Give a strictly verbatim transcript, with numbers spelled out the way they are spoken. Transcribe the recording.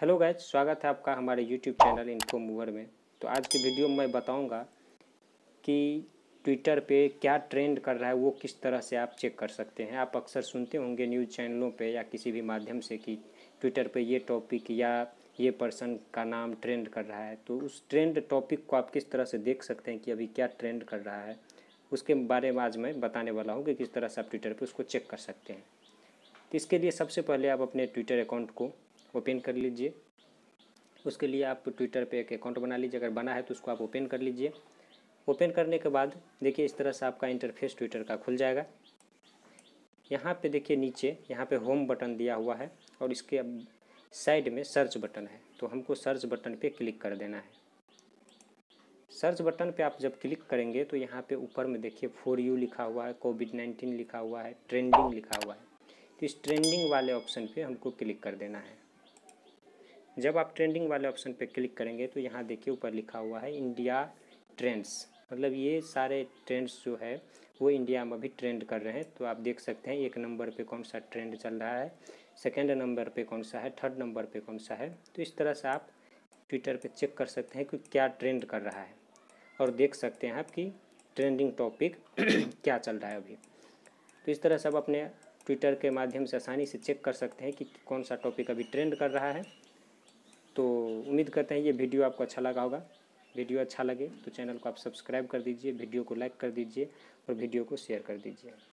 Hello guys, स्वागत है आपका हमारे यूट्यूब चैनल इन्फो मूवर में। तो आज की वीडियो में मैं बताऊंगा कि ट्विटर पे क्या ट्रेंड कर रहा है, वो किस तरह से आप चेक कर सकते हैं। आप अक्सर सुनते होंगे न्यूज़ चैनलों पे या किसी भी माध्यम से कि ट्विटर पे ये टॉपिक या ये पर्सन का नाम ट्रेंड कर रहा है। तो उस ट्रेंड टॉपिक को आप किस तरह से देख सकते हैं कि अभी क्या ट्रेंड कर रहा है, उसके बारे में आज मैं बताने वाला हूँ कि किस तरह से आप ट्विटर पर उसको चेक कर सकते हैं। तो इसके लिए सबसे पहले आप अपने ट्विटर अकाउंट को ओपन कर लीजिए। उसके लिए आप ट्विटर पे एक अकाउंट बना लीजिए, अगर बना है तो उसको आप ओपन कर लीजिए। ओपन करने के बाद देखिए इस तरह से आपका इंटरफेस ट्विटर का खुल जाएगा। यहाँ पे देखिए नीचे यहाँ पे होम बटन दिया हुआ है और इसके साइड में सर्च बटन है, तो हमको सर्च बटन पे क्लिक कर देना है। सर्च बटन पे आप जब क्लिक करेंगे तो यहाँ पे ऊपर में देखिए फॉर यू लिखा हुआ है, कोविड नाइन्टीन लिखा हुआ है, ट्रेंडिंग लिखा हुआ है। तो इस ट्रेंडिंग वाले ऑप्शन पर हमको क्लिक कर देना है। जब आप ट्रेंडिंग वाले ऑप्शन पे क्लिक करेंगे तो यहाँ देखिए ऊपर लिखा हुआ है इंडिया ट्रेंड्स, मतलब ये सारे ट्रेंड्स जो है वो इंडिया में भी ट्रेंड कर रहे हैं। तो आप देख सकते हैं एक नंबर पे कौन सा ट्रेंड चल रहा है, सेकंड नंबर पे कौन सा है, थर्ड नंबर पे कौन सा है। तो इस तरह से आप ट्विटर पे चेक कर सकते हैं कि क्या ट्रेंड कर रहा है और देख सकते हैं आप कि ट्रेंडिंग टॉपिक क्या चल रहा है अभी। तो इस तरह से आप अपने ट्विटर के माध्यम से आसानी से चेक कर सकते हैं कि कौन सा टॉपिक अभी ट्रेंड कर रहा है। तो उम्मीद करते हैं ये वीडियो आपको अच्छा लगा होगा। वीडियो अच्छा लगे तो चैनल को आप सब्सक्राइब कर दीजिए, वीडियो को लाइक कर दीजिए और वीडियो को शेयर कर दीजिए।